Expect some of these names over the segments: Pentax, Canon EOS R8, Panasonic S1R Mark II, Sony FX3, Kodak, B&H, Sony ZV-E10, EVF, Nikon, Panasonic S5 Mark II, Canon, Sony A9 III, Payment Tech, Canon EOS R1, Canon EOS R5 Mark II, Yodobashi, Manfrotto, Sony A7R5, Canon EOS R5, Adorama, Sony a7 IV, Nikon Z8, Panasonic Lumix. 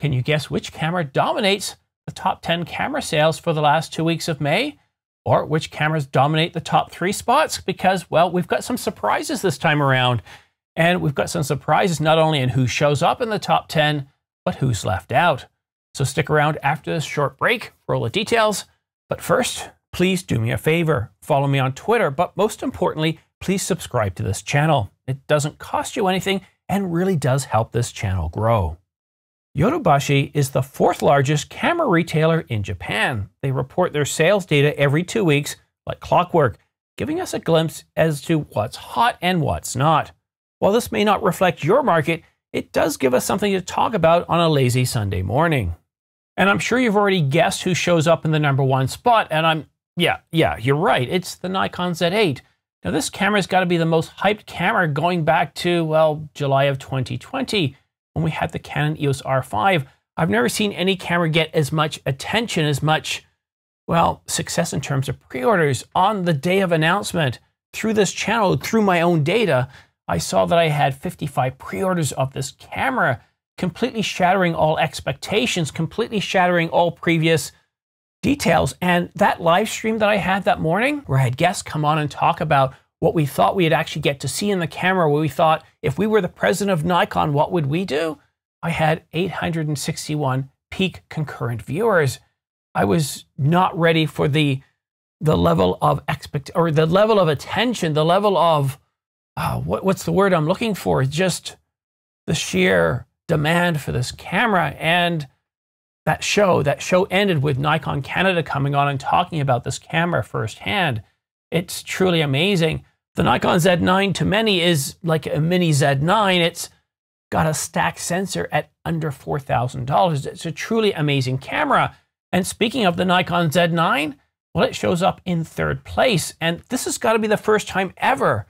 Can you guess which camera dominates the top 10 camera sales for the last 2 weeks of May? Or which cameras dominate the top 3 spots? Because, well, we've got some surprises this time around. And we've got some surprises not only in who shows up in the top 10, but who's left out. So stick around after this short break for all the details. But first, please do me a favor. Follow me on Twitter, but most importantly, please subscribe to this channel. It doesn't cost you anything and really does help this channel grow. Yodobashi is the 4th largest camera retailer in Japan. They report their sales data every 2 weeks, like clockwork, giving us a glimpse as to what's hot and what's not. While this may not reflect your market, it does give us something to talk about on a lazy Sunday morning. And I'm sure you've already guessed who shows up in the number 1 spot, and yeah, you're right, it's the Nikon Z8. Now this camera's got to be the most hyped camera going back to, well, July of 2020, when we had the Canon EOS R5. I've never seen any camera get as much attention, as much, well, success in terms of pre-orders. On the day of announcement, through this channel, through my own data, I saw that I had 55 pre-orders of this camera, completely shattering all expectations, completely shattering all previous details. And that live stream that I had that morning, where I had guests come on and talk about what we thought we'd actually get to see in the camera, where we thought, if we were the president of Nikon, what would we do? I had 861 peak concurrent viewers. I was not ready for the level of the level of attention, the level of what's the word I'm looking for? Just the sheer demand for this camera. And that show ended with Nikon Canada coming on and talking about this camera firsthand. It's truly amazing. The Nikon Z9 to many is like a mini Z9. It's got a stacked sensor at under $4,000. It's a truly amazing camera. And speaking of the Nikon Z9, well, it shows up in 3rd place. And this has got to be the first time ever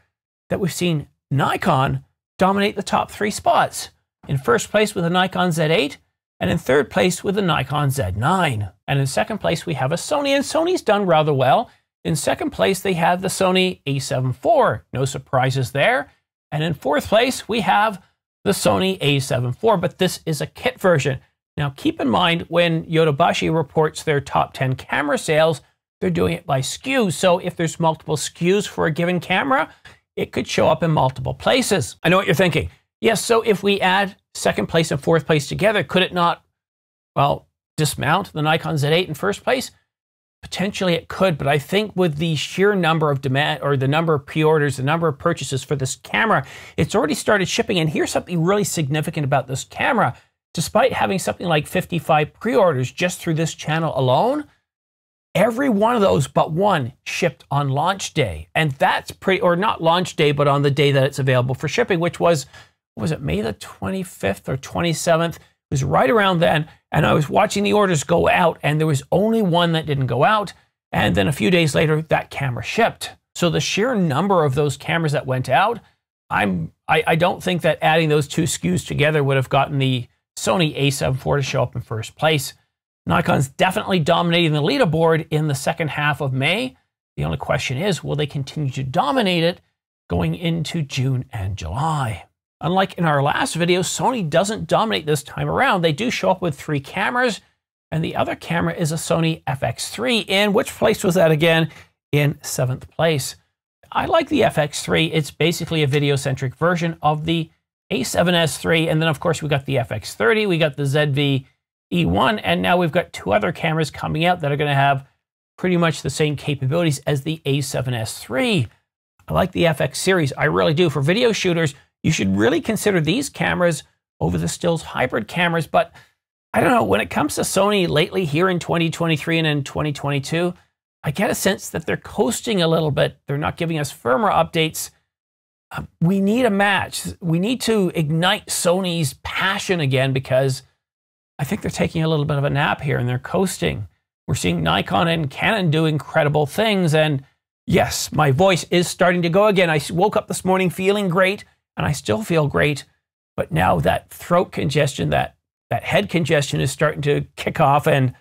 that we've seen Nikon dominate the top 3 spots. In 1st place with the Nikon Z8, and in 3rd place with the Nikon Z9. And in 2nd place, we have a Sony, and Sony's done rather well. In 2nd place, they have the Sony A7 IV, no surprises there. And in 4th place, we have the Sony A7 IV, but this is a kit version. Now keep in mind, when Yodobashi reports their top 10 camera sales, they're doing it by SKU. So if there's multiple SKUs for a given camera, it could show up in multiple places. I know what you're thinking. Yes, so if we add 2nd place and 4th place together, could it not, well, dismount the Nikon Z8 in 1st place? Potentially it could, but I think with the sheer number of demand, or the number of pre-orders, the number of purchases for this camera, it's already started shipping. And here's something really significant about this camera. Despite having something like 55 pre-orders just through this channel alone, every one of those but one shipped on launch day. And that's pretty, or not launch day, but on the day that it's available for shipping, which was, what was it, May the 25th or 27th? It was right around then. And I was watching the orders go out, and there was only one that didn't go out. And then a few days later, that camera shipped. So the sheer number of those cameras that went out, I don't think that adding those 2 SKUs together would have gotten the Sony A7 IV to show up in 1st place. Nikon's definitely dominating the leaderboard in the 2nd half of May. The only question is, will they continue to dominate it going into June and July? Unlike in our last video, Sony doesn't dominate this time around. They do show up with 3 cameras, and the other camera is a Sony FX3. In which place was that again? In 7th place. I like the FX3. It's basically a video-centric version of the A7S III, and then of course we got the FX30, we got the ZV-E1, and now we've got 2 other cameras coming out that are going to have pretty much the same capabilities as the A7S III. I like the FX series. I really do. For video shooters, you should really consider these cameras over the stills hybrid cameras. But I don't know, when it comes to Sony lately here in 2023 and in 2022, I get a sense that they're coasting a little bit. They're not giving us firmware updates. We need a match. We need to ignite Sony's passion again, because I think they're taking a little bit of a nap here and they're coasting. We're seeing Nikon and Canon do incredible things. And yes, my voice is starting to go again. I woke up this morning feeling great, and I still feel great. But now that throat congestion, that head congestion is starting to kick off, and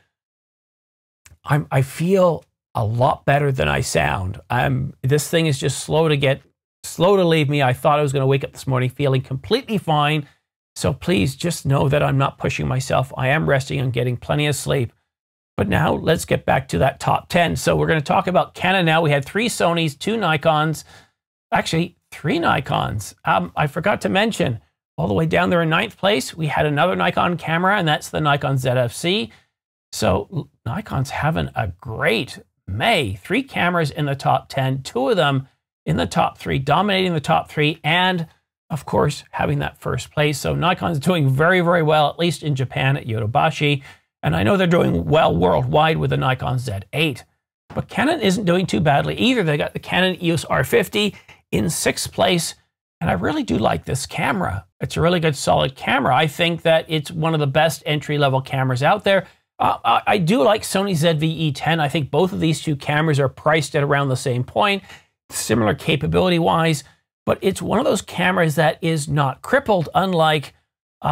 I feel a lot better than I sound. This thing is just slow to leave me. I thought I was going to wake up this morning feeling completely fine, So please just know that I'm not pushing myself. I am resting and getting plenty of sleep. But now let's get back to that top 10. So we're going to talk about Canon now. We had three Sonys, two Nikons, actually three Nikons. I forgot to mention, all the way down there in 9th place, we had another Nikon camera, and that's the Nikon ZFC. So Nikon's having a great May. Three cameras in the top 10, two of them in the top three, dominating the top three, and of course, having that first place. So Nikon's doing very, very well, at least in Japan at Yodobashi. And I know they're doing well worldwide with the Nikon Z8. But Canon isn't doing too badly either. They got the Canon EOS R50 in 6th place. And I really do like this camera. It's a really good, solid camera. I think that it's one of the best entry-level cameras out there. I do like Sony ZV-E10. I think both of these two cameras are priced at around the same point, similar capability-wise. But it's one of those cameras that is not crippled, unlike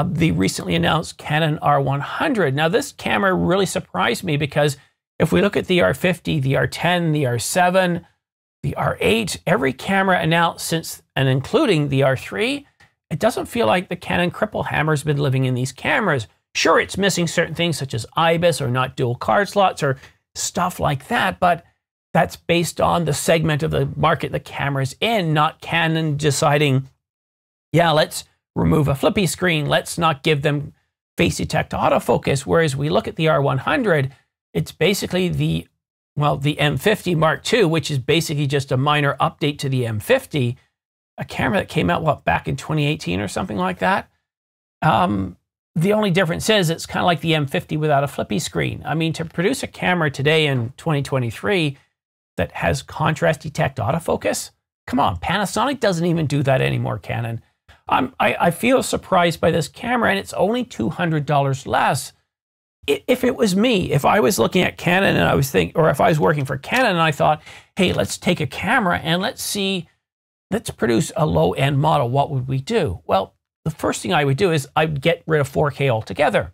the recently announced Canon R100. Now, this camera really surprised me because if we look at the R50, the R10, the R7, the R8, every camera announced since, and including the R3, it doesn't feel like the Canon cripple hammer's been living in these cameras. Sure, it's missing certain things such as IBIS or not dual card slots or stuff like that, but that's based on the segment of the market the camera's in, not Canon deciding, yeah, let's remove a flippy screen. Let's not give them face detect autofocus. Whereas we look at the R100, it's basically the, well, the M50 Mark II, which is basically just a minor update to the M50, a camera that came out, what, back in 2018 or something like that. The only difference is it's kind of like the M50 without a flippy screen. I mean, to produce a camera today in 2023, that has contrast detect autofocus? Come on, Panasonic doesn't even do that anymore, Canon. I feel surprised by this camera, and it's only $200 less. If it was me, if I was looking at Canon and I was thinking, or if I was working for Canon and I thought, hey, let's take a camera and let's see, let's produce a low-end model, what would we do? Well, the first thing I would do is I'd get rid of 4K altogether.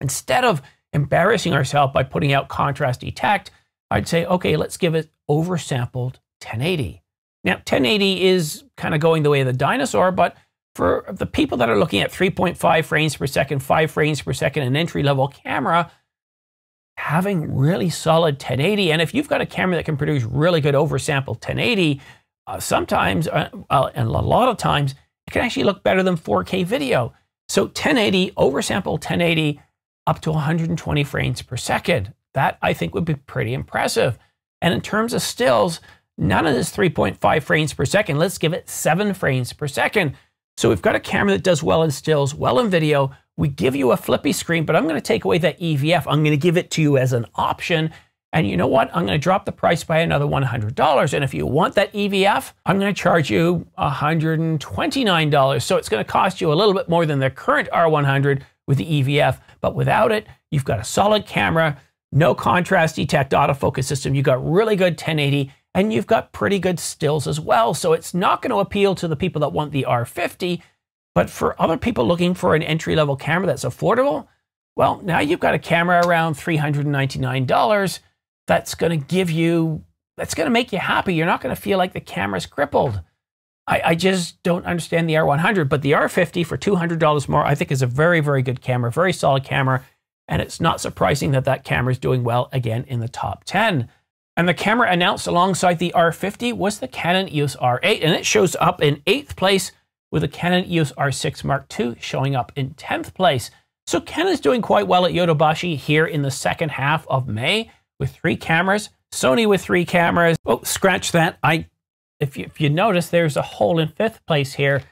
Instead of embarrassing ourselves by putting out contrast detect, I'd say, okay, let's give it oversampled 1080. Now, 1080 is kind of going the way of the dinosaur, but for the people that are looking at 3.5 frames per second, 5 frames per second, an entry-level camera, having really solid 1080, and if you've got a camera that can produce really good oversampled 1080, sometimes, and a lot of times, it can actually look better than 4K video. So 1080, oversampled 1080, up to 120 frames per second. That, I think, would be pretty impressive. And in terms of stills, none of this 3.5 frames per second. Let's give it 7 frames per second. So we've got a camera that does well in stills, well in video. We give you a flippy screen, but I'm going to take away that EVF. I'm going to give it to you as an option. And you know what? I'm going to drop the price by another $100. And if you want that EVF, I'm going to charge you $129. So it's going to cost you a little bit more than the current R100 with the EVF. But without it, you've got a solid camera, no contrast detect autofocus system. You've got really good 1080 and you've got pretty good stills as well. So it's not going to appeal to the people that want the R50, but for other people looking for an entry-level camera that's affordable, well, now you've got a camera around $399 that's going to give you, that's going to make you happy. You're not going to feel like the camera's crippled. I just don't understand the R100, but the R50 for $200 more, I think is a very, very good camera, very solid camera. And it's not surprising that that camera is doing well again in the top 10. And the camera announced alongside the R50 was the Canon EOS R8, and it shows up in 8th place with the Canon EOS R6 Mark II showing up in 10th place. So Canon's doing quite well at Yodobashi here in the second half of May with three cameras. Sony with three cameras. Oh, scratch that. If you notice, there's a hole in 5th place here.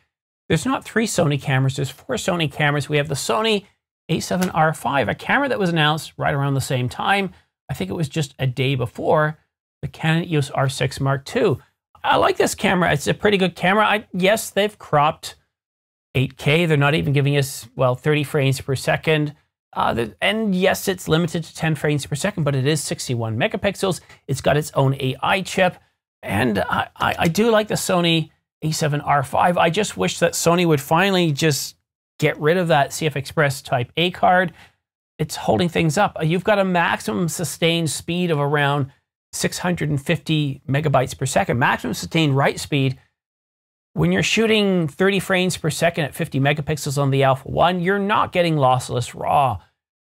There's not three Sony cameras. There's four Sony cameras. We have the Sony A7R5, a camera that was announced right around the same time. I think it was just a day before the Canon EOS R6 Mark II. I like this camera. It's a pretty good camera. Yes, they've cropped 8K. They're not even giving us, well, 30 frames per second. And yes, it's limited to 10 frames per second, but it is 61 megapixels. It's got its own AI chip. And I do like the Sony A7R5. I just wish that Sony would finally just get rid of that CFexpress Type-A card. It's holding things up. You've got a maximum sustained speed of around 650 megabytes per second, maximum sustained write speed. When you're shooting 30 frames per second at 50 megapixels on the Alpha 1, you're not getting lossless RAW.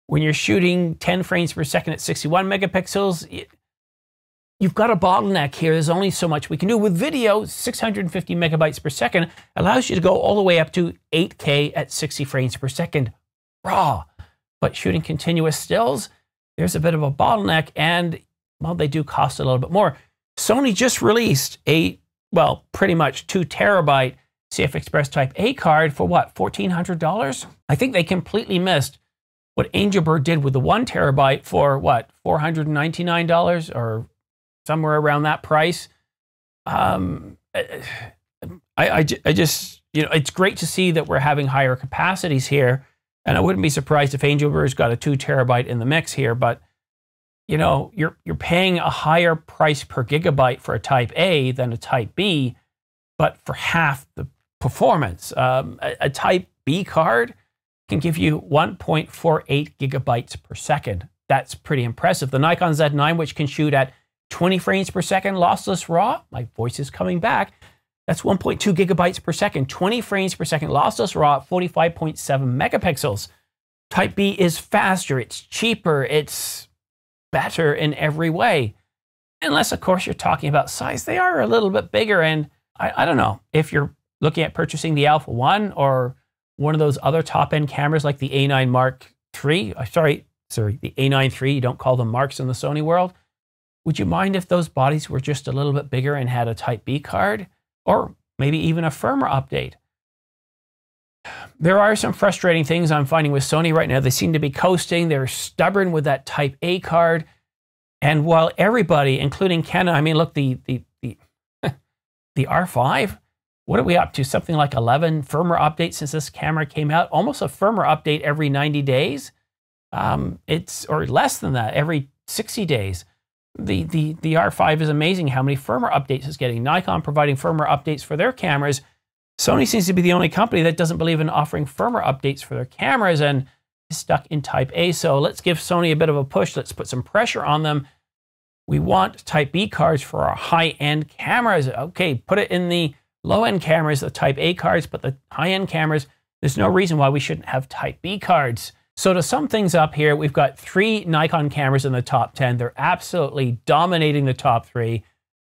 When you're shooting 10 frames per second at 61 megapixels, you've got a bottleneck here. There's only so much we can do. With video, 650 megabytes per second allows you to go all the way up to 8K at 60 frames per second RAW. But shooting continuous stills, there's a bit of a bottleneck, and, well, they do cost a little bit more. Sony just released a, well, pretty much 2 terabyte CFexpress Type-A card for what, $1,400? I think they completely missed what AngelBird did with the 1 terabyte for what, $499 or somewhere around that price. I just, you know, it's great to see that we're having higher capacities here. And I wouldn't be surprised if AngelBird's got a 2 terabyte in the mix here, but you know, you're paying a higher price per gigabyte for a Type A than a Type B, but for half the performance. A Type B card can give you 1.48 gigabytes per second. That's pretty impressive. The Nikon Z9, which can shoot at 20 frames per second lossless RAW, my voice is coming back, that's 1.2 gigabytes per second, 20 frames per second lossless RAW at 45.7 megapixels. Type B is faster, it's cheaper, it's better in every way. Unless, of course, you're talking about size. They are a little bit bigger, and I don't know, if you're looking at purchasing the Alpha 1 or one of those other top-end cameras like the A9 Mark III, sorry, the A9 III, you don't call them Marks in the Sony world, would you mind if those bodies were just a little bit bigger and had a Type B card? Or maybe even a firmware update. There are some frustrating things I'm finding with Sony right now. They seem to be coasting. They're stubborn with that Type A card. And while everybody, including Canon, I mean, look, the R5, what are we up to? Something like 11 firmware updates since this camera came out. Almost a firmware update every 90 days. It's, or less than that, every 60 days. The R5 is amazing how many firmware updates it's getting. Nikon providing firmware updates for their cameras. Sony seems to be the only company that doesn't believe in offering firmware updates for their cameras and is stuck in Type A. So let's give Sony a bit of a push. Let's put some pressure on them. We want Type B cards for our high-end cameras. Okay, put it in the low-end cameras, the Type A cards, but the high-end cameras, there's no reason why we shouldn't have Type B cards. So to sum things up here, we've got 3 Nikon cameras in the top 10. They're absolutely dominating the top 3.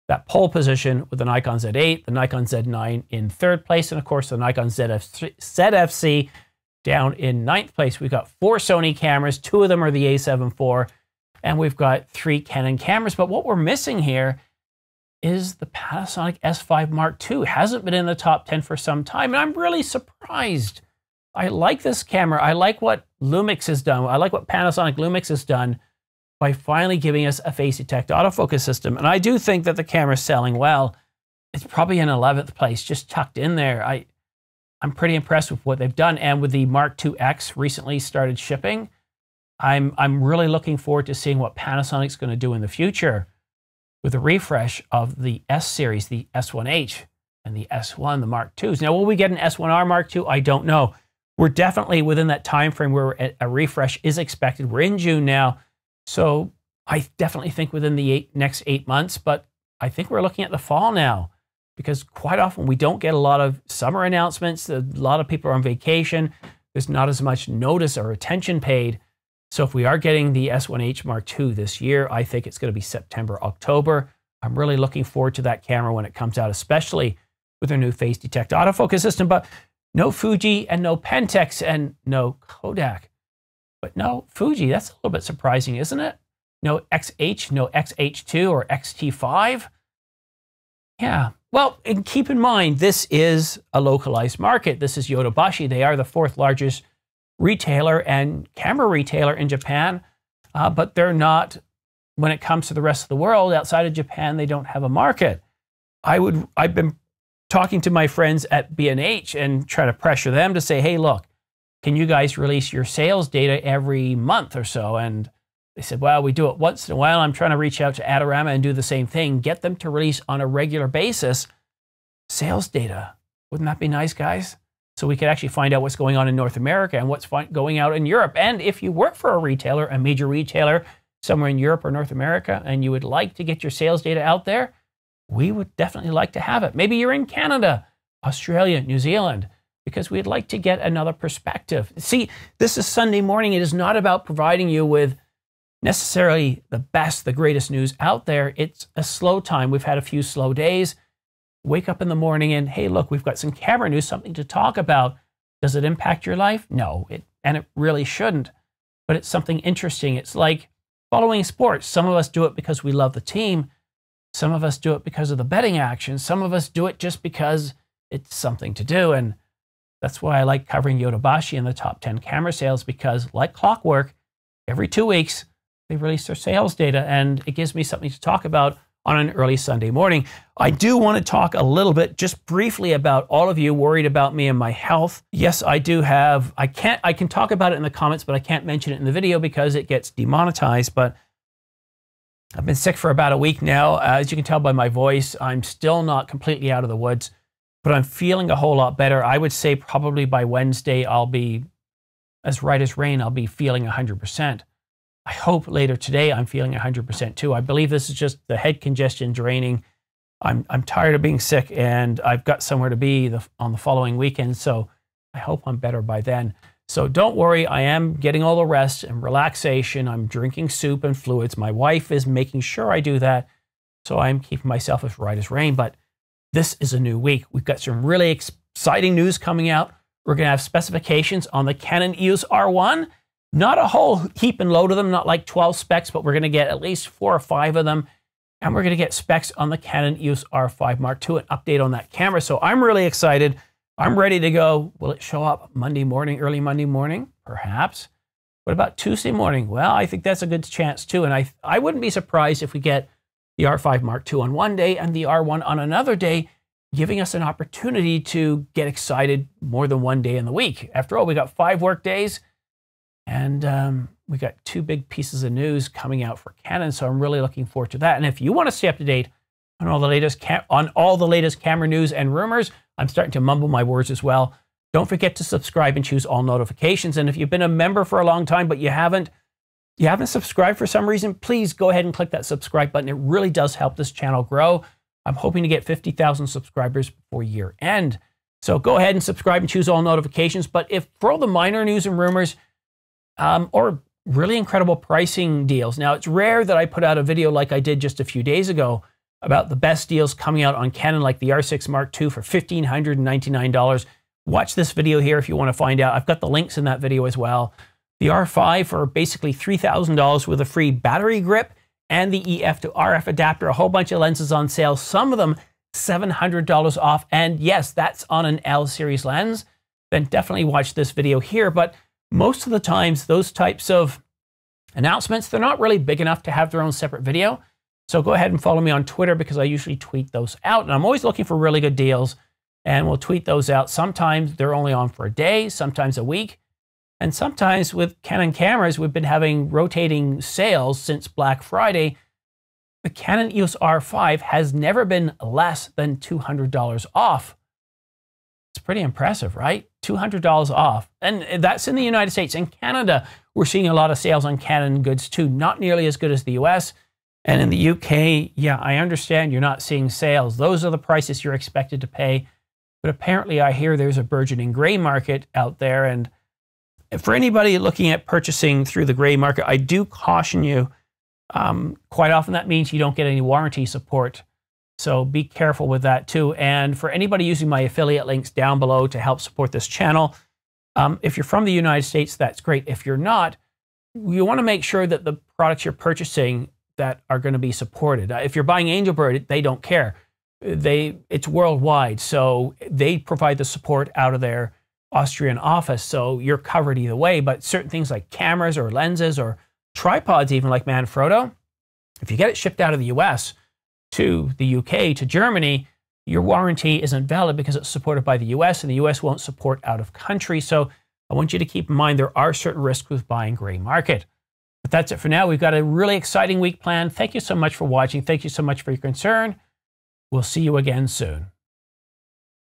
That pole position with the Nikon Z8, the Nikon Z9 in 3rd place, and of course the Nikon ZFC down in 9th place. We've got 4 Sony cameras, 2 of them are the A7 IV, and we've got 3 Canon cameras. But what we're missing here is the Panasonic S5 Mark II. It hasn't been in the top 10 for some time, and I'm really surprised. I like this camera. I like what Lumix has done. I like what Panasonic Lumix has done by finally giving us a face detect autofocus system. And I do think that the camera's selling well. It's probably in 11th place, just tucked in there. I'm pretty impressed with what they've done. And with the Mark IIX recently started shipping, I'm really looking forward to seeing what Panasonic's going to do in the future with a refresh of the S series, the S1H and the S1, the Mark IIs. Now, will we get an S1R Mark II? I don't know. We're definitely within that time frame where a refresh is expected. We're in June now, so I definitely think within the next eight months, but I think we're looking at the fall now, because quite often we don't get a lot of summer announcements. A lot of people are on vacation. There's not as much notice or attention paid. So if we are getting the S1H Mark II this year, I think it's going to be September, October. I'm really looking forward to that camera when it comes out, especially with their new face detect autofocus system. But no Fuji and no Pentax and no Kodak. But no Fuji, that's a little bit surprising, isn't it? No XH, no XH2 or XT5. Yeah, well, and keep in mind, this is a localized market. This is Yodobashi. They are the 4th largest retailer and camera retailer in Japan, but they're not, when it comes to the rest of the world, outside of Japan, they don't have a market. I've been talking to my friends at B&H and try to pressure them to say, hey, look, can you guys release your sales data every month or so? And they said, well, we do it once in a while. I'm trying to reach out to Adorama and do the same thing, get them to release on a regular basis sales data. Wouldn't that be nice, guys? So we could actually find out what's going on in North America and what's going out in Europe. And if you work for a retailer, a major retailer somewhere in Europe or North America, and you would like to get your sales data out there, we would definitely like to have it. Maybe you're in Canada. Australia, New Zealand, because we'd like to get another perspective. See, this is Sunday Morning. It is not about providing you with necessarily the best, the greatest news out there. It's a slow time. We've had a few slow days. Wake up in the morning and, hey, look, we've got some camera news, something to talk about. Does it impact your life? No, and it really shouldn't, but it's something interesting. It's like following sports. Some of us do it because we love the team. Some of us do it because of the betting action. Some of us do it just because it's something to do. And that's why I like covering Yodobashi and the top 10 camera sales, because like clockwork, every 2 weeks, they release their sales data, and it gives me something to talk about on an early Sunday morning. I do want to talk a little bit, just briefly, about all of you worried about me and my health. Yes, I do have, I can talk about it in the comments, but I can't mention it in the video because it gets demonetized. But I've been sick for about a week now. As you can tell by my voice, I'm still not completely out of the woods, but I'm feeling a whole lot better. I would say probably by Wednesday, I'll be as right as rain. I'll be feeling 100%. I hope later today I'm feeling 100% too. I believe this is just the head congestion draining. I'm tired of being sick, and I've got somewhere to be on the following weekend, so I hope I'm better by then. So don't worry, I am getting all the rest and relaxation. I'm drinking soup and fluids. My wife is making sure I do that, so I'm keeping myself as right as rain. But this is a new week. We've got some really exciting news coming out. We're going to have specifications on the Canon EOS R1. Not a whole heap and load of them, not like 12 specs, but we're going to get at least 4 or 5 of them. And we're going to get specs on the Canon EOS R5 Mark II, an update on that camera. So I'm really excited. I'm ready to go. Will it show up Monday morning, early Monday morning? Perhaps. What about Tuesday morning? Well, I think that's a good chance too. And I wouldn't be surprised if we get the R5 Mark II on one day and the R1 on another day, giving us an opportunity to get excited more than one day in the week. After all, we got 5 work days. And we got 2 big pieces of news coming out for Canon, so I'm really looking forward to that. And if you want to stay up to date on all the latest camera news and rumors, I'm starting to mumble my words as well. Don't forget to subscribe and choose all notifications. And if you've been a member for a long time but you haven't subscribed for some reason, please go ahead and click that subscribe button. It really does help this channel grow. I'm hoping to get 50,000 subscribers before year end. So go ahead and subscribe and choose all notifications. But if for all the minor news and rumors, or really incredible pricing deals. Now, it's rare that I put out a video like I did just a few days ago about the best deals coming out on Canon, like the R6 Mark II for $1,599. Watch this video here if you want to find out. I've got the links in that video as well. The R5 for basically $3,000 with a free battery grip and the EF to RF adapter, a whole bunch of lenses on sale, some of them $700 off. And yes, that's on an L series lens. Then definitely watch this video here. But most of the times, those types of announcements, they're not really big enough to have their own separate video. So go ahead and follow me on Twitter, because I usually tweet those out. And I'm always looking for really good deals, and we'll tweet those out. Sometimes they're only on for a day, sometimes a week. And sometimes with Canon cameras, we've been having rotating sales since Black Friday. The Canon EOS R5 has never been less than $200 off. It's pretty impressive, right? $200 off. And that's in the United States. In Canada, we're seeing a lot of sales on Canon goods too, not nearly as good as the US. And in the UK, yeah, I understand you're not seeing sales. Those are the prices you're expected to pay. But apparently I hear there's a burgeoning gray market out there. And for anybody looking at purchasing through the gray market, I do caution you, quite often that means you don't get any warranty support. So be careful with that too. And for anybody using my affiliate links down below to help support this channel, if you're from the United States, that's great. If you're not, you want to make sure that the products you're purchasing that are going to be supported. If you're buying AngelBird, they don't care. It's worldwide. So they provide the support out of their Austrian office. So you're covered either way. But certain things like cameras or lenses or tripods, even like Manfrotto, if you get it shipped out of the US, to the UK, to Germany, your warranty isn't valid because it's supported by the US, and the US won't support out of country. So I want you to keep in mind there are certain risks with buying gray market. But that's it for now. We've got a really exciting week planned. Thank you so much for watching. Thank you so much for your concern. We'll see you again soon.